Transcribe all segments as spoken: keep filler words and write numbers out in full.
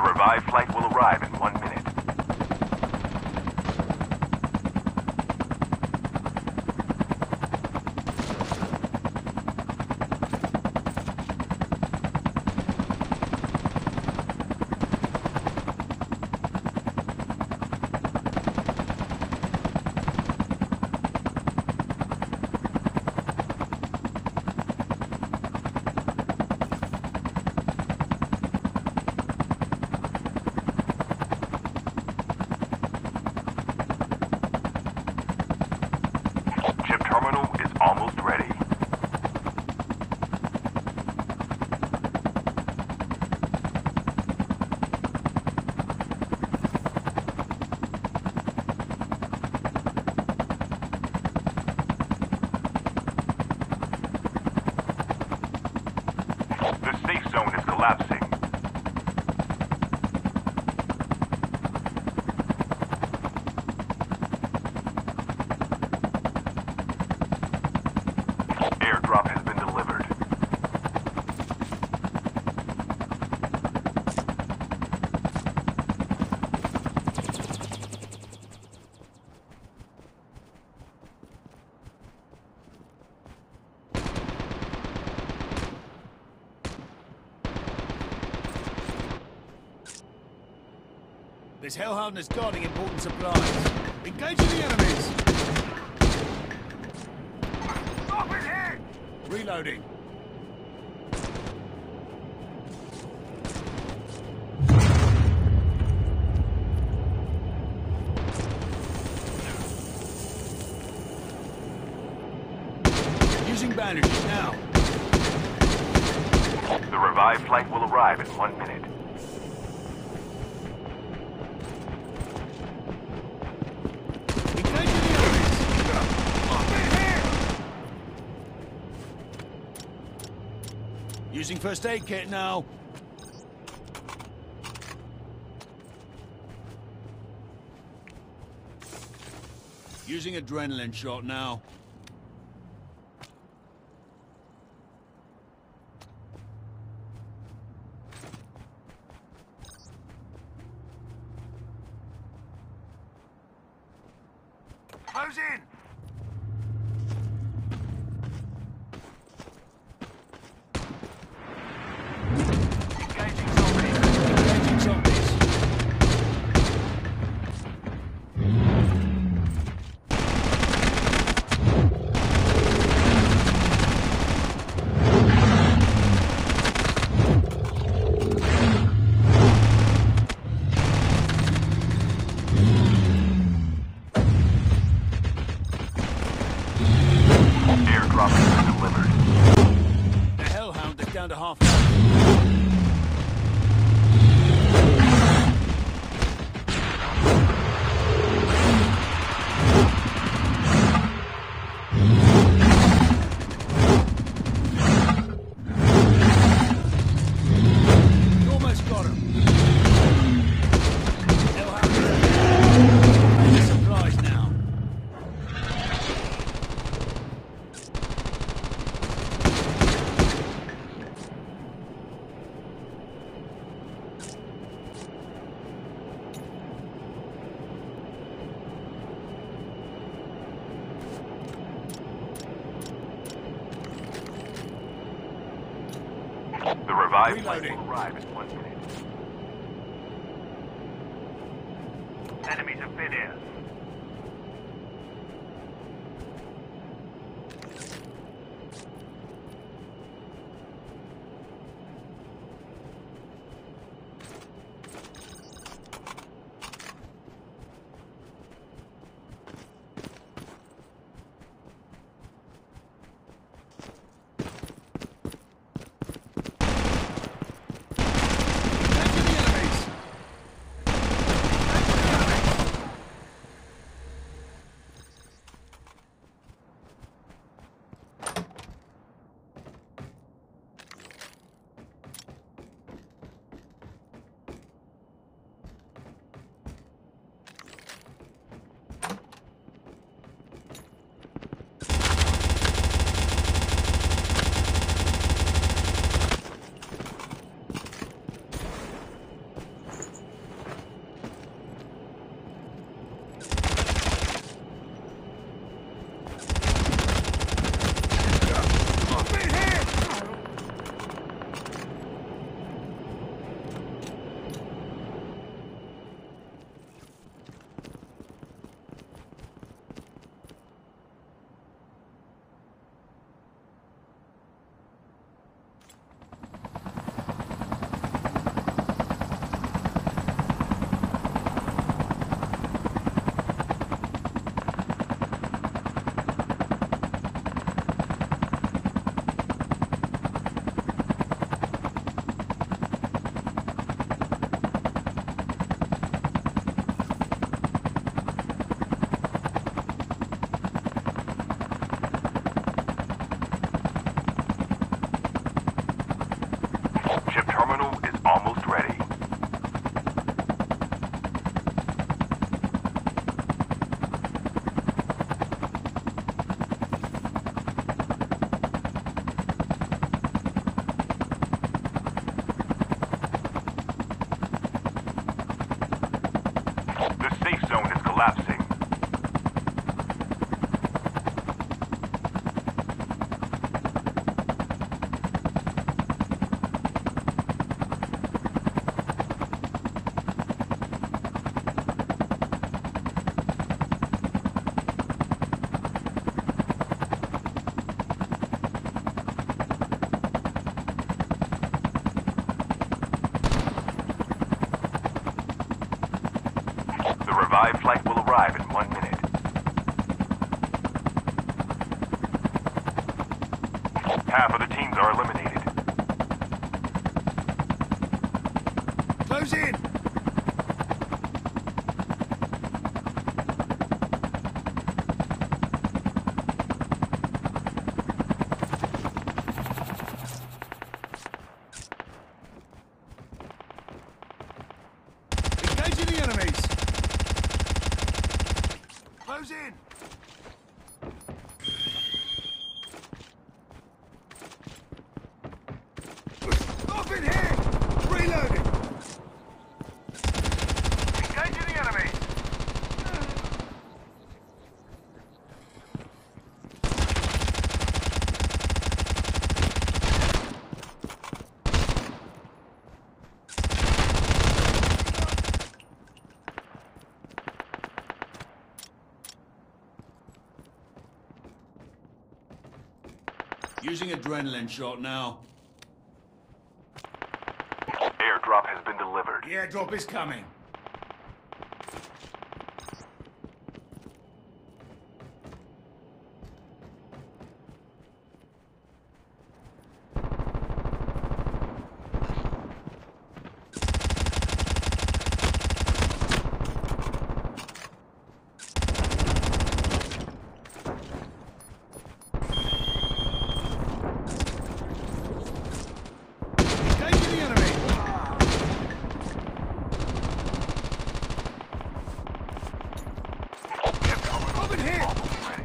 The revived flight will arrive in one minute. This hellhound is guarding important supplies. Engaging the enemies! Stop it here! Reloading. Using bandages now. The revived flight will arrive in one minute. Using first aid kit now. Using adrenaline shot now. Close in! Down to half. You almost got him. They'll have to surprise now. Reloading. Flight will arrive in one minute. Enemies have been here. The safe zone is collapsing. Live flight will arrive in one minute. Half of the teams are eliminated. Close in! Engaging the enemies! Close in! Up in here! Reloading! Engaging the enemy! Using adrenaline shot now. Airdrop has been delivered. The airdrop is coming.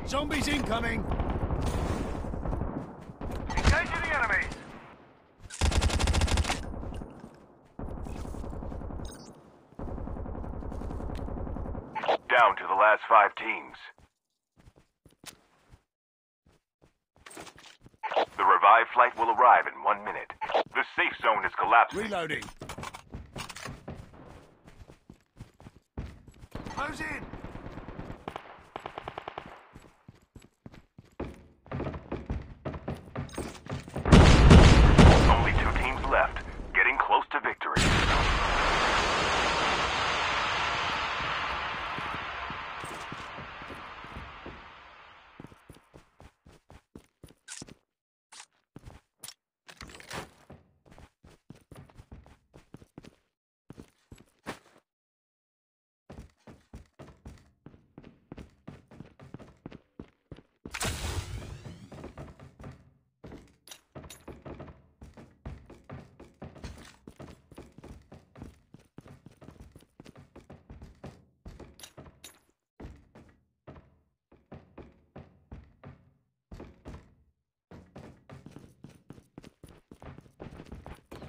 Zombies incoming! Engaging the enemy! Down to the last five teams. The revived flight will arrive in one minute. The safe zone is collapsing. Reloading! Close in!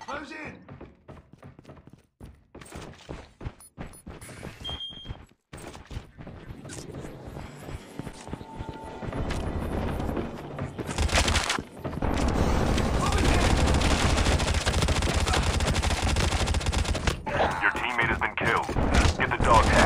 Close in! Your teammate has been killed. Get the dog tag.